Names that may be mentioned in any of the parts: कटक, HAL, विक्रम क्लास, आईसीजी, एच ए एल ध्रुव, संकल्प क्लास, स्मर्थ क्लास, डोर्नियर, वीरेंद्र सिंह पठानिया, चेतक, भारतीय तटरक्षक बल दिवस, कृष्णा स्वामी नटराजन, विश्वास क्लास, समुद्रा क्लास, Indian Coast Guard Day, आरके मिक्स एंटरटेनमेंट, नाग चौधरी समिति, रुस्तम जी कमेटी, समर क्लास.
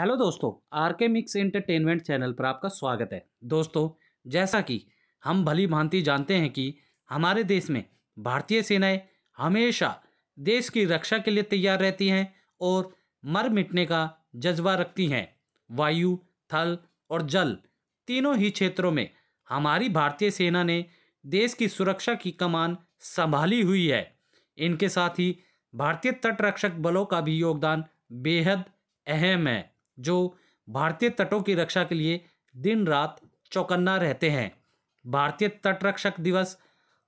Hello दोस्तों, आरके मिक्स एंटरटेनमेंट channel पर आपका स्वागत है। दोस्तों, जैसा कि हम भली भांति जानते हैं कि हमारे देश में भारतीय सेनाएं हमेशा देश की रक्षा के लिए तैयार रहती हैं और मर मिटने का जज्बा रखती हैं। वायु, थल और जल तीनों ही क्षेत्रों में हमारी भारतीय सेना ने देश की सुरक्षा की कमान संभाली हुई है। इनके साथ ही भारतीय तटरक्षक बलों का भी योगदान बेहद अहम है, जो भारतीय तटों की रक्षा के लिए दिन रात चौकन्ना रहते हैं। भारतीय तटरक्षक दिवस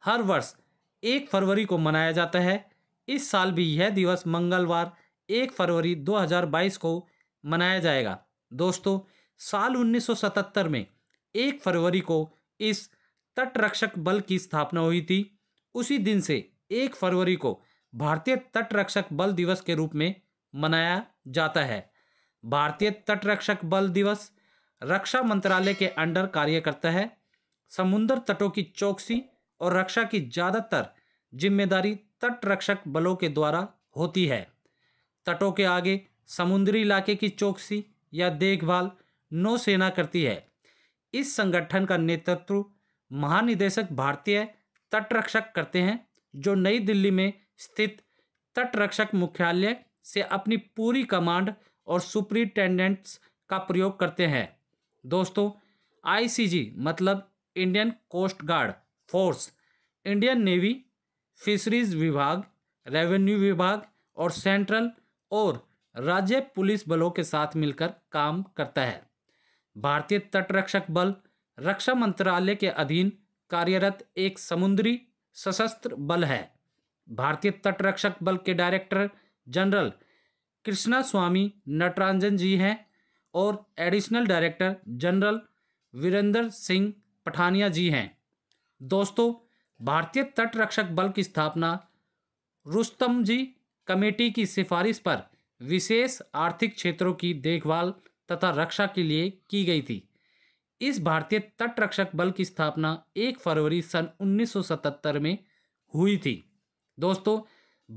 हर वर्ष 1 फरवरी को मनाया जाता है। इस साल भी यह दिवस मंगलवार 1 फरवरी 2022 को मनाया जाएगा। दोस्तों, साल 1977 में 1 फरवरी को इस तटरक्षक बल की स्थापना हुई थी। उसी दिन से 1 फरवरी को भारतीय तटरक्षक बल दिवस के रूप में मनाया जाता है। भारतीय तटरक्षक बल दिवस रक्षा मंत्रालय के अंडर कार्य करता है। समुद्र तटों की चौकसी और रक्षा की ज़्यादातर जिम्मेदारी तटरक्षक बलों के द्वारा होती है। तटों के आगे समुद्री इलाके की चौकसी या देखभाल नौसेना करती है। इस संगठन का नेतृत्व महानिदेशक भारतीय तटरक्षक करते हैं, जो नई दिल्ली में स्थित तटरक्षक मुख्यालय से अपनी पूरी कमांड और सुपरिटेंडेंट्स का प्रयोग करते हैं। दोस्तों, आईसीजी मतलब Indian coast guard force, Indian navy, fisheries विभाग, रेवेन्यू विभाग और सेंट्रल और राज्य पुलिस बलों के साथ मिलकर काम करता है। भारतीय तटरक्षक बल रक्षा मंत्रालय के अधीन कार्यरत एक समुद्री सशस्त्र बल है। भारतीय तटरक्षक बल के डायरेक्टर जनरल कृष्णा स्वामी नटराजन जी हैं और additional director general वीरेंद्र सिंह पठानिया ji हैं। दोस्तों, भारतीय तटरक्षक बल की स्थापना रुस्तम जी कमेटी की सिफारिश पर विशेष आर्थिक क्षेत्रों की देखभाल तथा रक्षा के लिए की गई थी। इस भारतीय तटरक्षक बल की स्थापना 1 फरवरी सन 1977 में हुई थी। दोस्तों,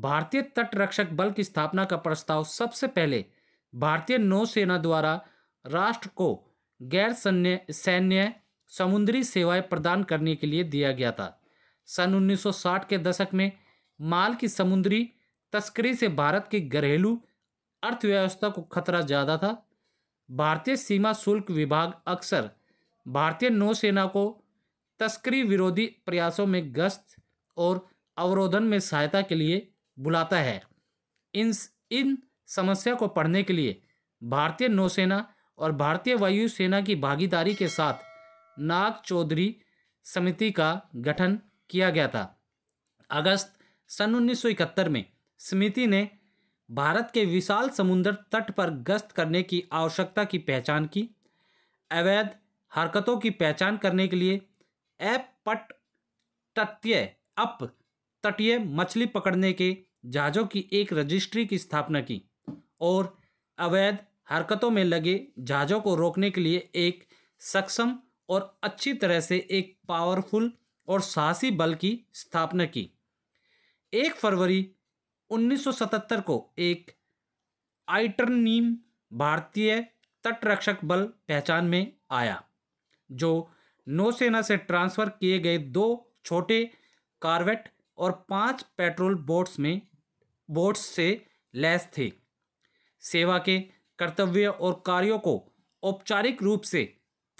भारतीय तटरक्षक बल की स्थापना का प्रस्ताव सबसे पहले भारतीय नौसेना द्वारा राष्ट्र को गैर सैन्य समुद्री सेवाएं प्रदान करने के लिए दिया गया था। सन 1960 के दशक में माल की समुद्री तस्करी से भारत की घरेलू अर्थव्यवस्था को खतरा ज़्यादा था। भारतीय सीमा शुल्क विभाग अक्सर भारतीय नौसेना को तस्करी विरोधी प्रयासों में गश्त और अवरोधन में सहायता के लिए बुलाता है। इन समस्या को पढ़ने के लिए भारतीय नौसेना और भारतीय वायुसेना की भागीदारी के साथ नाग चौधरी समिति का गठन किया गया था। अगस्त सन 1971 में समिति ने भारत के विशाल समुद्र तट पर गश्त करने की आवश्यकता की पहचान की। अवैध हरकतों की पहचान करने के लिए अपतटीय मछली पकड़ने के जहाज़ों की एक रजिस्ट्री की स्थापना की और अवैध हरकतों में लगे जहाज़ों को रोकने के लिए एक सक्षम और अच्छी तरह से एक पावरफुल और साहसी बल की स्थापना की। 1 फरवरी 1977 को एक आइटरनीम भारतीय तटरक्षक बल पहचान में आया, जो नौसेना से ट्रांसफ़र किए गए 2 छोटे कार्वेट और 5 पेट्रोल बोट्स से लैस थे। सेवा के कर्तव्य और कार्यों को औपचारिक रूप से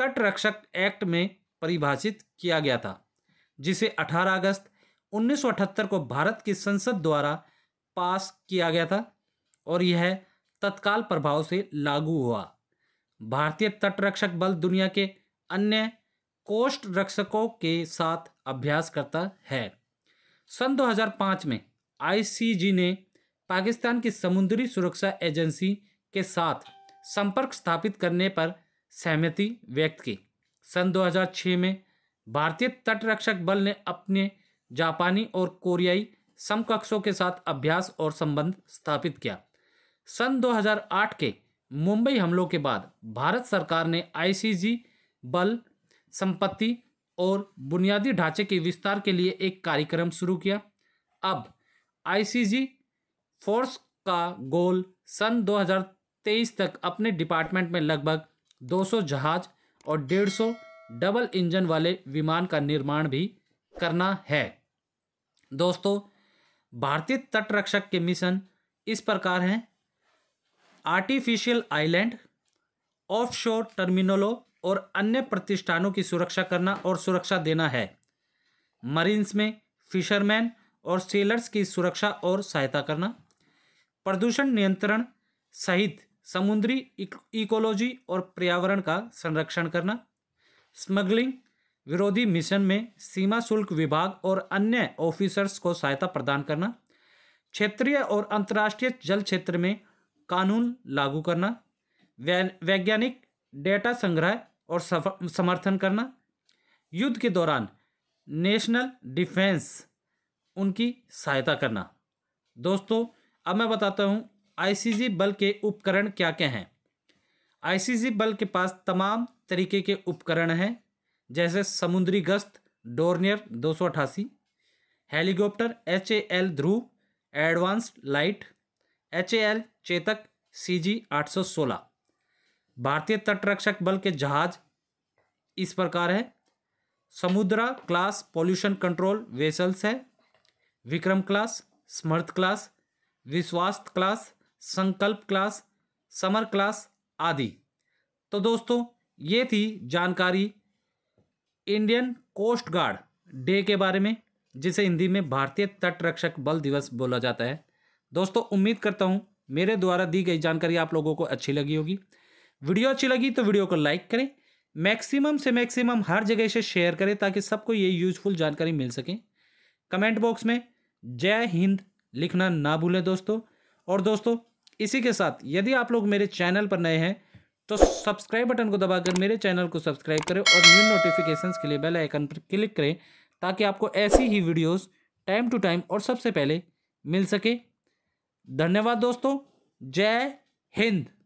तटरक्षक एक्ट में परिभाषित किया गया था, जिसे 18 अगस्त 1978 को भारत की संसद द्वारा पास किया गया था और यह तत्काल प्रभाव से लागू हुआ। भारतीय तटरक्षक बल दुनिया के अन्य कोस्ट रक्षकों के साथ अभ्यास करता है। सन 2005 में आईसीजी ने पाकिस्तान की समुद्री सुरक्षा एजेंसी के साथ संपर्क स्थापित करने पर सहमति व्यक्त की। सन 2006 में भारतीय तटरक्षक बल ने अपने जापानी और कोरियाई समकक्षों के साथ अभ्यास और संबंध स्थापित किया। सन 2008 के मुंबई हमलों के बाद भारत सरकार ने आईसीजी बल संपत्ति और बुनियादी ढांचे के विस्तार के लिए एक कार्यक्रम शुरू किया। अब आईसीजी फोर्स का गोल सन 2023 2023 तक अपने डिपार्टमेंट में लगभग 200 जहाज और 150 डबल इंजन वाले विमान का निर्माण भी करना है। दोस्तों, भारतीय तटरक्षक के मिशन इस प्रकार हैं: आर्टिफिशियल आइलैंड, ऑफशोर टर्मिनलों और अन्य प्रतिष्ठानों की सुरक्षा करना और सुरक्षा देना है। मरीन्स में फिशरमैन और सेलर्स की सुरक्षा और सहायता करना। प्रदूषण नियंत्रण सहित समुद्री इकोलॉजी और पर्यावरण का संरक्षण करना। स्मगलिंग विरोधी मिशन में सीमा शुल्क विभाग और अन्य ऑफिसर्स को सहायता प्रदान करना। क्षेत्रीय और अंतर्राष्ट्रीय जल क्षेत्र में कानून लागू करना। वैज्ञानिक डेटा संग्रह और समर्थन करना। युद्ध के दौरान नेशनल डिफेंस उनकी सहायता करना। दोस्तों, अब मैं बताता हूँ आईसीजी बल के उपकरण क्या क्या हैं। आईसीजी बल के पास तमाम तरीके के उपकरण हैं, जैसे समुद्री गश्त डोर्नियर 288, helicopter HAL Dhruv advanced light, HAL चेतक CG 816। भारतीय तटरक्षक बल के जहाज इस प्रकार है: समुद्रा क्लास पॉल्यूशन कंट्रोल वेसल्स है, विक्रम क्लास, स्मर्थ क्लास, विश्वास क्लास, संकल्प क्लास, समर क्लास आदि। तो दोस्तों, ये थी जानकारी इंडियन कोस्ट गार्ड डे के बारे में, जिसे हिंदी में भारतीय तटरक्षक बल दिवस बोला जाता है। दोस्तों, उम्मीद करता हूँ मेरे द्वारा दी गई जानकारी आप लोगों को अच्छी लगी होगी। वीडियो अच्छी लगी तो वीडियो को लाइक करें, मैक्सिमम से मैक्सिमम हर जगह से शेयर करें ताकि सबको ये यूजफुल जानकारी मिल सके। कमेंट बॉक्स में जय हिंद लिखना ना भूलें दोस्तों। और दोस्तों, इसी के साथ यदि आप लोग मेरे चैनल पर नए हैं तो सब्सक्राइब बटन को दबाकर मेरे चैनल को सब्सक्राइब करें और न्यू नोटिफिकेशंस के लिए बेल आइकन पर क्लिक करें ताकि आपको ऐसी ही वीडियोस टाइम टू टाइम और सबसे पहले मिल सके। धन्यवाद दोस्तों, जय हिंद।